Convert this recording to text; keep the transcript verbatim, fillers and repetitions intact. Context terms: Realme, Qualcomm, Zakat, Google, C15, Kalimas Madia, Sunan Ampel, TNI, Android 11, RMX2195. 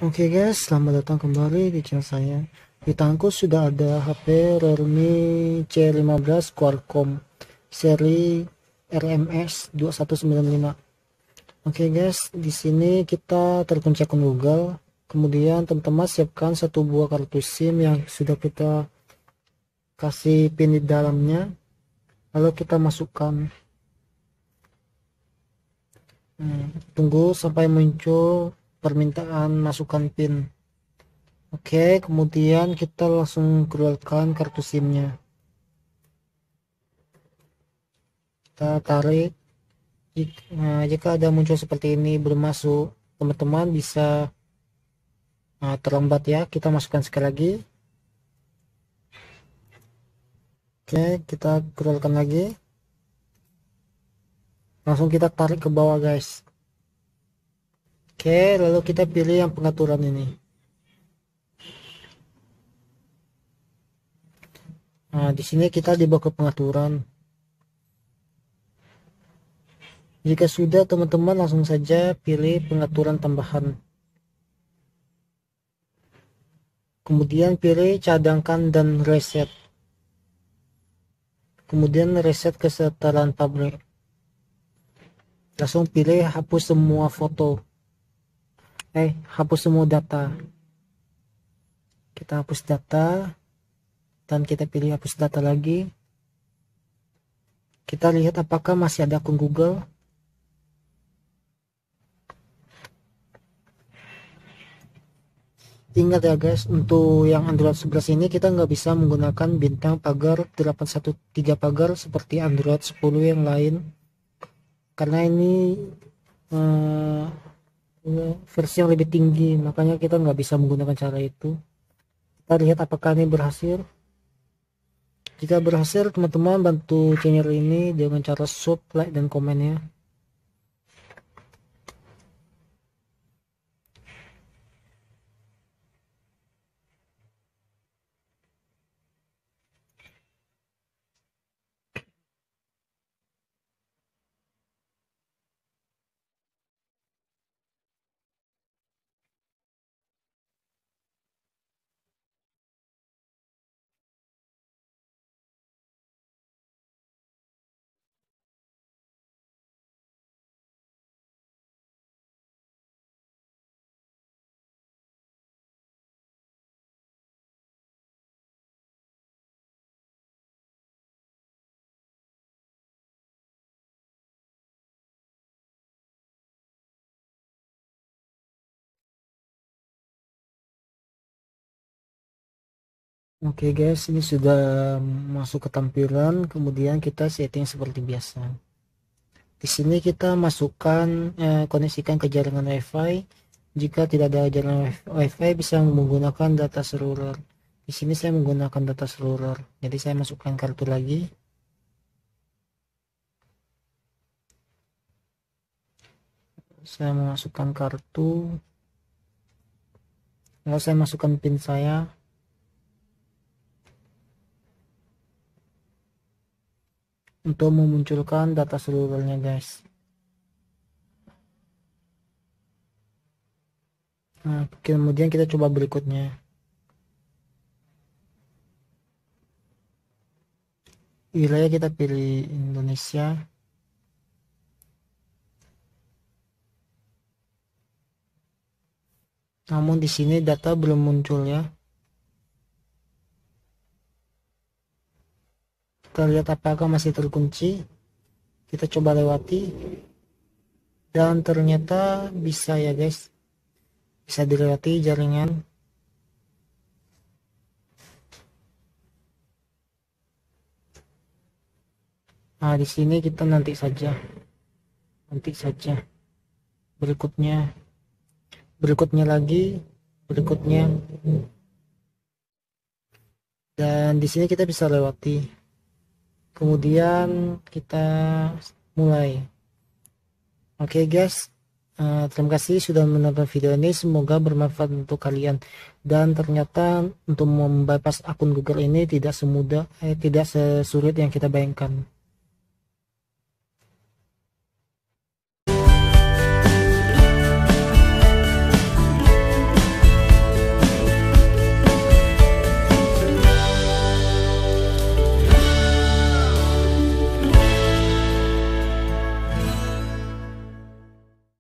Oke okay guys, selamat datang kembali di channel saya. Di tanganku sudah ada H P Realme C lima belas Qualcomm seri R M X dua satu sembilan lima. Oke okay guys, di sini kita terkunci akun Google. Kemudian teman-teman siapkan satu buah kartu SIM yang sudah kita kasih pin di dalamnya. Lalu kita masukkan. Hmm, tunggu sampai muncul permintaan masukkan pin. Oke, kemudian kita langsung keluarkan kartu SIM-nya. Kita tarik. Jika ada muncul seperti ini belum masuk, teman-teman bisa nah, terlambat ya. Kita masukkan sekali lagi. Oke, kita keluarkan lagi. Langsung kita tarik ke bawah guys. Oke, lalu kita pilih yang pengaturan ini. Nah, di sini kita dibawa ke pengaturan. Jika sudah, teman-teman langsung saja pilih pengaturan tambahan. Kemudian pilih cadangkan dan reset. Kemudian reset kesetaraan pabrik. Langsung pilih hapus semua foto. Eh, hapus semua data. Kita hapus data dan kita pilih hapus data lagi. Kita lihat apakah masih ada akun Google. Ingat ya guys, untuk yang Android sebelas ini kita nggak bisa menggunakan bintang pagar delapan satu tiga pagar seperti Android sepuluh yang lain, karena ini eh, versi yang lebih tinggi, makanya kita nggak bisa menggunakan cara itu. Kita lihat apakah ini berhasil. Jika berhasil, teman-teman bantu channel ini dengan cara sub, like, dan komen ya. Oke okay guys, ini sudah masuk ke tampilan. Kemudian kita setting seperti biasa. Di sini kita masukkan eh, koneksikan ke jaringan WiFi. Jika tidak ada jaringan WiFi, bisa menggunakan data seluler. Di sini saya menggunakan data seluler, jadi saya masukkan kartu lagi. Saya memasukkan kartu. Lalu saya masukkan pin saya. Untuk memunculkan data seluruhnya guys. Nah, kemudian kita coba berikutnya. Wilayah kita pilih Indonesia. Namun di sini data belum muncul ya. Kita lihat apakah masih terkunci. Kita coba lewati. Dan ternyata bisa ya guys. Bisa dilewati jaringan. Nah, di sini kita nanti saja. Nanti saja. Berikutnya. Berikutnya lagi. Berikutnya. Dan di sini kita bisa lewati. Kemudian kita mulai. Oke okay guys, uh, terima kasih sudah menonton video ini, semoga bermanfaat untuk kalian. Dan ternyata untuk membypass akun Google ini tidak semudah eh, tidak sesulit yang kita bayangkan.